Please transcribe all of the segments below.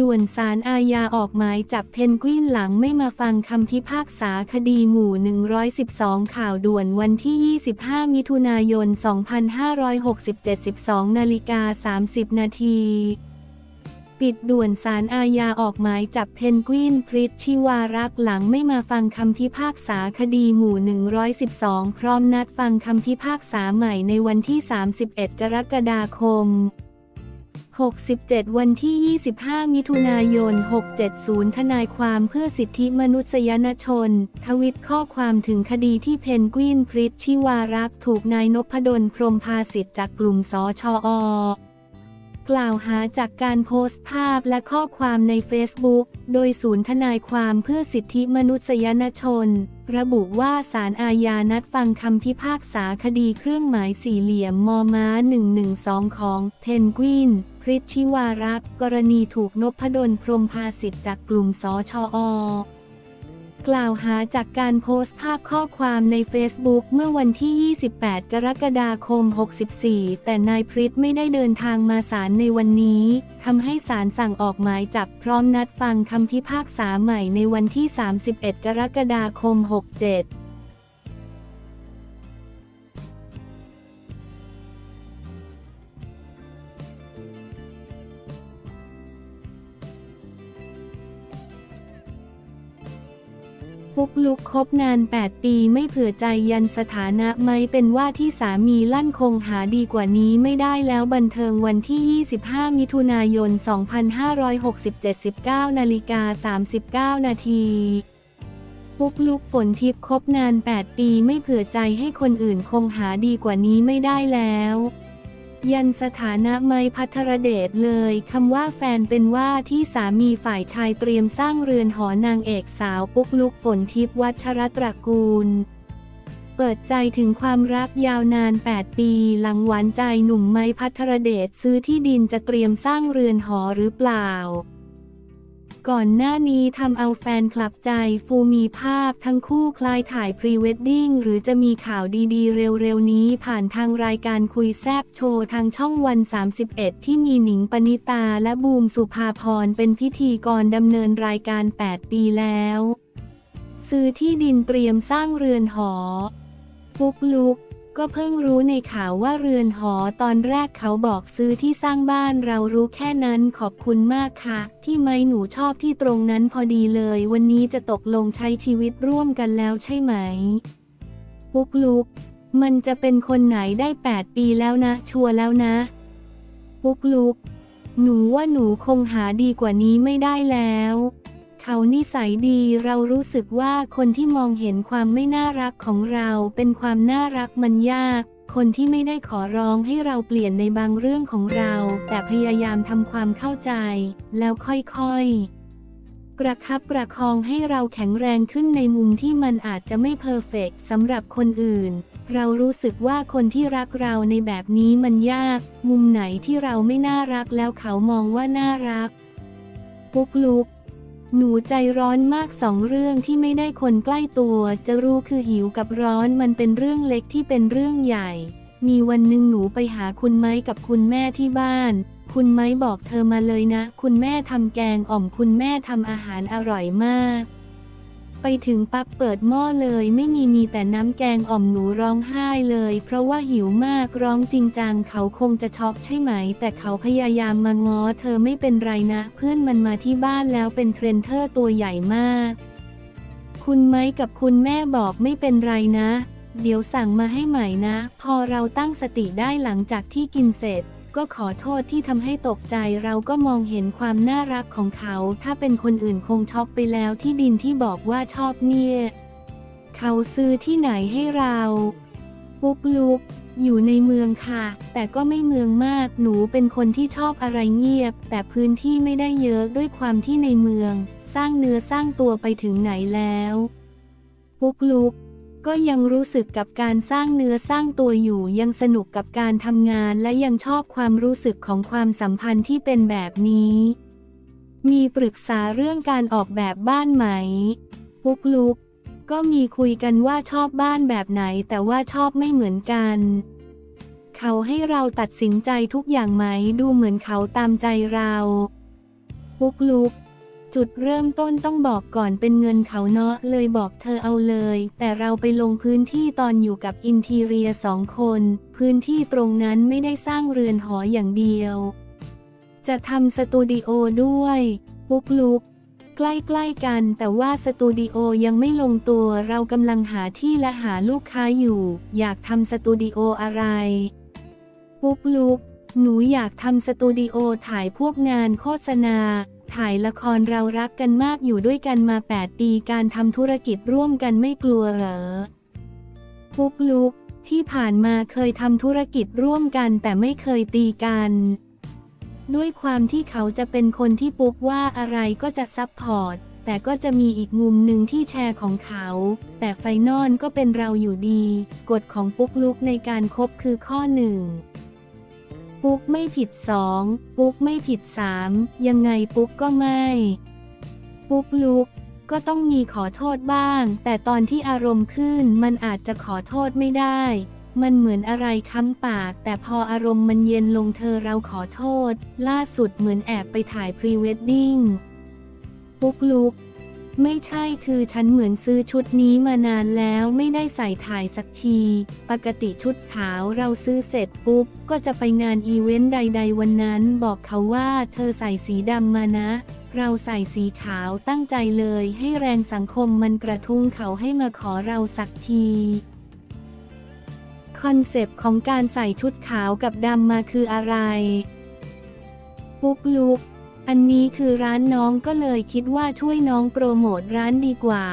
ด่วนศาลอาญาออกหมายจับเพนกวินหลังไม่มาฟังคำพิพากษาคดีหมู่112ข่าวด่วนวันที่25มิถุนายน2567 12:30 น.ปิดด่วนศาลอาญาออกหมายจับเพนกวิน พฤทธิวารักษ์หลังไม่มาฟังคำพิพากษาคดีหมู่112พร้อมนัดฟังคำพิพากษาใหม่ในวันที่31กรกฎาคม67วันที่25มิถุนายน670ทนายความเพื่อสิทธิมนุษยชนทวิตข้อความถึงคดีที่เพนกวิน พฤทธิวารักษ์ถูกนายนพดล พรหมภาสิทธิ์จากกลุ่มสชอ.กล่าวหาจากการโพสต์ภาพและข้อความใน Facebook โดยศูนย์ทนายความเพื่อสิทธิมนุษยชนระบุว่าศาลอาญานัดฟังคำพิพากษาคดีเครื่องหมายสี่เหลี่ยมม.ม้า 112 ของเพนกวิน พฤทธิวารักษ์กรณีถูกนพดล พรหมภาสิทธิ์จากกลุ่มสชอ.กล่าวหาจากการโพสต์ภาพข้อความใน Facebook เมื่อวันที่28กรกฎาคม64แต่นายพฤทธิไม่ได้เดินทางมาศาลในวันนี้ทำให้ศาลสั่งออกหมายจับพร้อมนัดฟังคำพิพากษาใหม่ในวันที่31กรกฎาคม67ปุ๊กลุ๊กคบนาน8ปีไม่เผื่อใจยันสถานะไหมเป็นว่าที่สามีลั่นคงหาดีกว่านี้ไม่ได้แล้วบันเทิงวันที่25มิถุนายน2567 19:39 น.ปุ๊กลุ๊กฝนทิพย์คบนาน8ปีไม่เผื่อใจให้คนอื่นคงหาดีกว่านี้ไม่ได้แล้วยันสถานะไมค์ ภัทรเดชเลยคำว่าแฟนเป็นว่าที่สามีฝ่ายชายเตรียมสร้างเรือนหอนางเอกสาวปุ๊กลุ๊กฝนทิพย์วัชรตระกูลเปิดใจถึงความรักยาวนาน8ปีหลังหวานใจหนุ่มไมค์ ภัทรเดชซื้อที่ดินจะเตรียมสร้างเรือนหอหรือเปล่าก่อนหน้านี้ทำเอาแฟนคลับใจฟูมีภาพทั้งคู่คล้ายถ่ายพรีเวดดิ้งหรือจะมีข่าวดีๆเร็วๆนี้ผ่านทางรายการคุยแซบโชว์ทางช่องวัน31ที่มีหนิงปณิตาและบูมสุภาพรเป็นพิธีกรดำเนินรายการ8ปีแล้วซื้อที่ดินเตรียมสร้างเรือนหอปุ๊กลุ๊กก็เพิ่งรู้ในข่าวว่าเรือนหอตอนแรกเขาบอกซื้อที่สร้างบ้านเรารู้แค่นั้นขอบคุณมากค่ะที่ไม่หนูชอบที่ตรงนั้นพอดีเลยวันนี้จะตกลงใช้ชีวิตร่วมกันแล้วใช่ไหมปุ๊กลุ๊กมันจะเป็นคนไหนได้8ปีแล้วนะชัวร์แล้วนะปุ๊กลุ๊กหนูว่าหนูคงหาดีกว่านี้ไม่ได้แล้วเขานิสัยดีเรารู้สึกว่าคนที่มองเห็นความไม่น่ารักของเราเป็นความน่ารักมันยากคนที่ไม่ได้ขอร้องให้เราเปลี่ยนในบางเรื่องของเราแต่พยายามทำความเข้าใจแล้วค่อยๆประคับประคองให้เราแข็งแรงขึ้นในมุมที่มันอาจจะไม่เพอร์เฟกต์สำหรับคนอื่นเรารู้สึกว่าคนที่รักเราในแบบนี้มันยากมุมไหนที่เราไม่น่ารักแล้วเขามองว่าน่ารักปุ๊กลุ๊กหนูใจร้อนมาก2เรื่องที่ไม่ได้คนใกล้ตัวจะรู้คือหิวกับร้อนมันเป็นเรื่องเล็กที่เป็นเรื่องใหญ่มีวันหนึ่งหนูไปหาคุณไม้กับคุณแม่ที่บ้านคุณไม้บอกเธอมาเลยนะคุณแม่ทำแกงอ่อมคุณแม่ทำอาหารอร่อยมากไปถึงปั๊บเปิดหม้อเลยไม่มีแต่น้ำแกงอ่อมหนูร้องไห้เลยเพราะว่าหิวมากร้องจริงจังเขาคงจะช็อกใช่ไหมแต่เขาพยายามมาง้อเธอไม่เป็นไรนะเพื่อนมันมาที่บ้านแล้วเป็นเทรนเทอร์ตัวใหญ่มากคุณไม้กับคุณแม่บอกไม่เป็นไรนะเดี๋ยวสั่งมาให้ใหม่นะพอเราตั้งสติได้หลังจากที่กินเสร็จก็ขอโทษที่ทำให้ตกใจเราก็มองเห็นความน่ารักของเขาถ้าเป็นคนอื่นคงช็อกไปแล้วที่ดินที่บอกว่าชอบเนี่ยเขาซื้อที่ไหนให้เราปุ๊กลุ๊กอยู่ในเมืองค่ะแต่ก็ไม่เมืองมากหนูเป็นคนที่ชอบอะไรเงียบแต่พื้นที่ไม่ได้เยอะด้วยความที่ในเมืองสร้างเนื้อสร้างตัวไปถึงไหนแล้วปุ๊กลุ๊กก็ยังรู้สึกกับการสร้างเนื้อสร้างตัวอยู่ยังสนุกกับการทำงานและยังชอบความรู้สึกของความสัมพันธ์ที่เป็นแบบนี้มีปรึกษาเรื่องการออกแบบบ้านไหมปุ๊กลุ๊กก็มีคุยกันว่าชอบบ้านแบบไหนแต่ว่าชอบไม่เหมือนกันเขาให้เราตัดสินใจทุกอย่างไหมดูเหมือนเขาตามใจเราป ปุ๊กลุ๊กจุดเริ่มต้นต้องบอกก่อนเป็นเงินเขาเนาะเลยบอกเธอเอาเลยแต่เราไปลงพื้นที่ตอนอยู่กับอินทีเรีย2คนพื้นที่ตรงนั้นไม่ได้สร้างเรือนหออย่างเดียวจะทำสตูดิโอด้วยปุ๊กลุ๊กใกล้ๆกันแต่ว่าสตูดิโอยังไม่ลงตัวเรากำลังหาที่และหาลูกค้าอยู่อยากทำสตูดิโออะไรปุ๊กลุ๊กหนูอยากทำสตูดิโอถ่ายพวกงานโฆษณาถ่ายละครเรารักกันมากอยู่ด้วยกันมา8ปีการทำธุรกิจร่วมกันไม่กลัวเหรอปุ๊กลุ๊กที่ผ่านมาเคยทำธุรกิจร่วมกันแต่ไม่เคยตีกันด้วยความที่เขาจะเป็นคนที่ปุ๊กว่าอะไรก็จะซัพพอร์ตแต่ก็จะมีอีกมุมหนึ่งที่แชร์ของเขาแต่ไฟนอลก็เป็นเราอยู่ดีกฎของปุ๊กลุ๊กในการคบคือข้อ 1 ปุ๊กไม่ผิด 2 ปุ๊กไม่ผิด 3 ยังไงปุ๊กก็ไม่ปุ๊กลุ๊กก็ต้องมีขอโทษบ้างแต่ตอนที่อารมณ์ขึ้นมันอาจจะขอโทษไม่ได้มันเหมือนอะไรค้ำปากแต่พออารมณ์มันเย็นลงเธอเราขอโทษล่าสุดเหมือนแอบไปถ่ายพรีเวดดิ้งปุ๊กลุ๊กไม่ใช่คือฉันเหมือนซื้อชุดนี้มานานแล้วไม่ได้ใส่ถ่ายสักทีปกติชุดขาวเราซื้อเสร็จปุ๊บก็จะไปงานอีเวนต์ใดๆวันนั้นบอกเขาว่าเธอใส่สีดำมานะเราใส่สีขาวตั้งใจเลยให้แรงสังคมมันกระทุ้งเขาให้มาขอเราสักทีคอนเซปต์ของการใส่ชุดขาวกับดำมาคืออะไรปุ๊กลุ๊กอันนี้คือร้านน้องก็เลยคิดว่าช่วยน้องโปรโมทร้านดีกว่า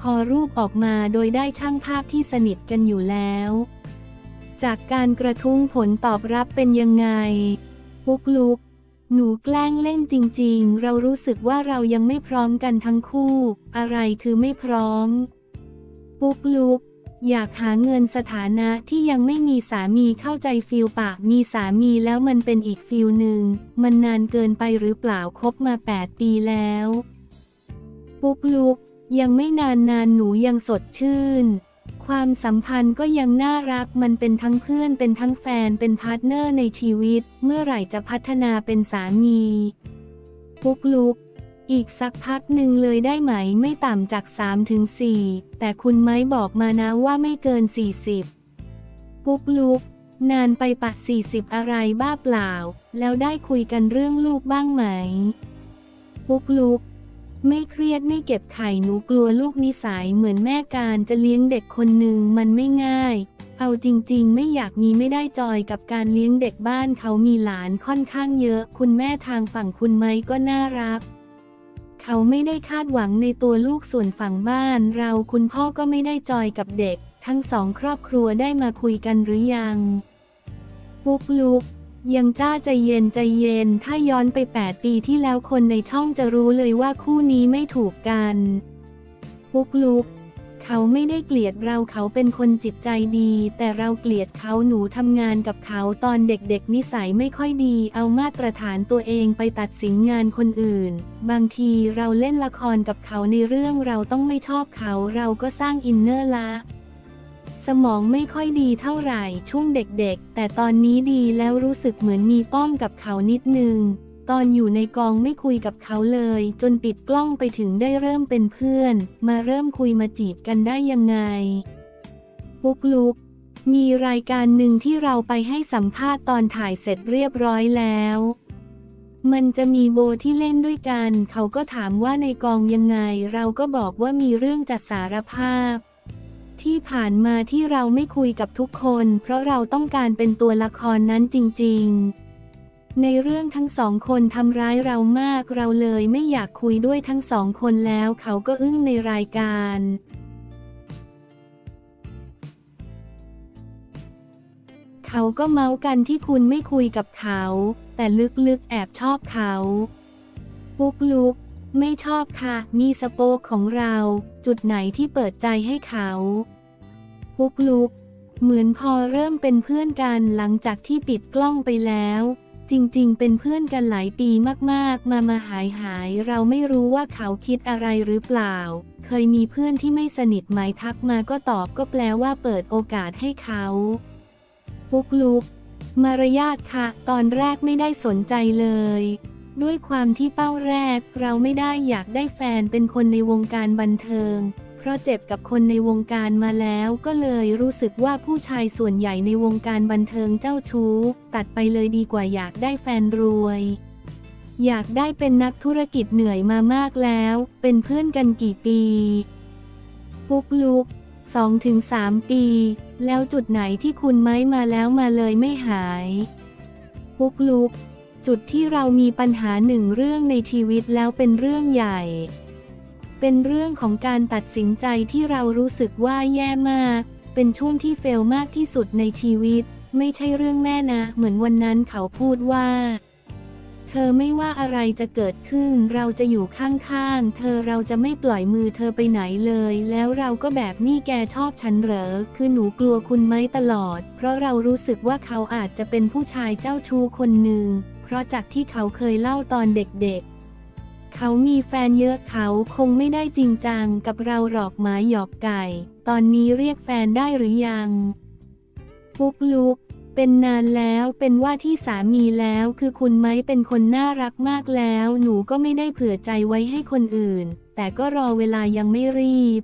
พอรูปออกมาโดยได้ช่างภาพที่สนิทกันอยู่แล้วจากการกระทุ้งผลตอบรับเป็นยังไงปุ๊กลุ๊กหนูแกล้งเล่นจริงๆเรารู้สึกว่าเรายังไม่พร้อมกันทั้งคู่อะไรคือไม่พร้อมปุ๊กลุ๊กอยากหาเงินสถานะที่ยังไม่มีสามีเข้าใจฟิลปะมีสามีแล้วมันเป็นอีกฟิลหนึ่งมันนานเกินไปหรือเปล่าคบมา8ปีแล้วปุ๊กลุ๊กยังไม่นานหนูยังสดชื่นความสัมพันธ์ก็ยังน่ารักมันเป็นทั้งเพื่อนเป็นทั้งแฟนเป็นพาร์ทเนอร์ในชีวิตเมื่อไหร่จะพัฒนาเป็นสามีปุ๊กลุ๊กอีกสักพักหนึ่งเลยได้ไหมไม่ต่ำจาก 3-4 แต่คุณไม้บอกมานะว่าไม่เกิน40ปุ๊กลุ๊กนานไปปะ40อะไรบ้าเปล่าแล้วได้คุยกันเรื่องลูกบ้างไหมปุ๊กลุ๊กไม่เครียดไม่เก็บไข่หนูกลัวลูกนิสัยเหมือนแม่การจะเลี้ยงเด็กคนหนึ่งมันไม่ง่ายเอาจริงๆไม่อยากมีไม่ได้จอยกับการเลี้ยงเด็กบ้านเขามีหลานค่อนข้างเยอะคุณแม่ทางฝั่งคุณไม้ก็น่ารักเขาไม่ได้คาดหวังในตัวลูกส่วนฝั่งบ้านเราคุณพ่อก็ไม่ได้จอยกับเด็กทั้งสองครอบครัวได้มาคุยกันหรือยังปุ๊กลุ๊กยังจ้าใจเย็นถ้าย้อนไป8ปีที่แล้วคนในช่องจะรู้เลยว่าคู่นี้ไม่ถูกกันปุ๊กลุ๊กเขาไม่ได้เกลียดเราเขาเป็นคนจิตใจดีแต่เราเกลียดเขาหนูทำงานกับเขาตอนเด็กๆนิสัยไม่ค่อยดีเอามาตรฐานตัวเองไปตัดสินงานคนอื่นบางทีเราเล่นละครกับเขาในเรื่องเราต้องไม่ชอบเขาเราก็สร้างอินเนอร์ละสมองไม่ค่อยดีเท่าไหร่ช่วงเด็กๆแต่ตอนนี้ดีแล้วรู้สึกเหมือนมีป้องกับเขานิดนึงตอนอยู่ในกองไม่คุยกับเขาเลยจนปิดกล้องไปถึงได้เริ่มเป็นเพื่อนมาเริ่มคุยมาจีบกันได้ยังไงปุ๊กลุ๊กมีรายการหนึ่งที่เราไปให้สัมภาษณ์ตอนถ่ายเสร็จเรียบร้อยแล้วมันจะมีโบที่เล่นด้วยกันเขาก็ถามว่าในกองยังไงเราก็บอกว่ามีเรื่องจัดสารภาพที่ผ่านมาที่เราไม่คุยกับทุกคนเพราะเราต้องการเป็นตัวละครนั้นจริงๆในเรื่องทั้งสองคนทำร้ายเรามากเราเลยไม่อยากคุยด้วยทั้งสองคนแล้วเขาก็อึ้งในรายการเขาก็เมากันที่คุณไม่คุยกับเขาแต่ลึกๆแอบชอบเขาปุ๊กลุ๊กไม่ชอบค่ะมีสโปกของเราจุดไหนที่เปิดใจให้เขาปุ๊กลุ๊กเหมือนพอเริ่มเป็นเพื่อนกันหลังจากที่ปิดกล้องไปแล้วจริงๆเป็นเพื่อนกันหลายปีมากๆมาหายเราไม่รู้ว่าเขาคิดอะไรหรือเปล่าเคยมีเพื่อนที่ไม่สนิทไหมทักมาก็ตอบก็แปลว่าเปิดโอกาสให้เขาปุ๊กลุ๊กมารยาทค่ะตอนแรกไม่ได้สนใจเลย ด้วยความที่เป้าแรกเราไม่ได้อยากได้แฟนเป็นคนในวงการบันเทิงเพราะเจ็บกับคนในวงการมาแล้วก็เลยรู้สึกว่าผู้ชายส่วนใหญ่ในวงการบันเทิงเจ้าชู้ตัดไปเลยดีกว่าอยากได้แฟนรวยอยากได้เป็นนักธุรกิจเหนื่อยมามากแล้วเป็นเพื่อนกันกี่ปีปุ๊กลุก 2-3 ปีแล้วจุดไหนที่คุณไม่มาแล้วมาเลยไม่หายปุ๊กลุกจุดที่เรามีปัญหาหนึ่งเรื่องในชีวิตแล้วเป็นเรื่องใหญ่เป็นเรื่องของการตัดสินใจที่เรารู้สึกว่าแย่มากเป็นช่วงที่เฟลมากที่สุดในชีวิตไม่ใช่เรื่องแม่นะเหมือนวันนั้นเขาพูดว่าเธอไม่ว่าอะไรจะเกิดขึ้นเราจะอยู่ข้างๆเธอเราจะไม่ปล่อยมือเธอไปไหนเลยแล้วเราก็แบบนี่แกชอบฉันเหรอคือหนูกลัวคุณไหมตลอดเพราะเรารู้สึกว่าเขาอาจจะเป็นผู้ชายเจ้าชู้คนหนึ่งเพราะจากที่เขาเคยเล่าตอนเด็กๆเขามีแฟนเยอะเขาคงไม่ได้จริงจังกับเราหรอกหมาหยอกไก่ตอนนี้เรียกแฟนได้หรือยังปุ๊กลุกเป็นนานแล้วเป็นว่าที่สามีแล้วคือคุณไหมเป็นคนน่ารักมากแล้วหนูก็ไม่ได้เผื่อใจไว้ให้คนอื่นแต่ก็รอเวลายังไม่รีบ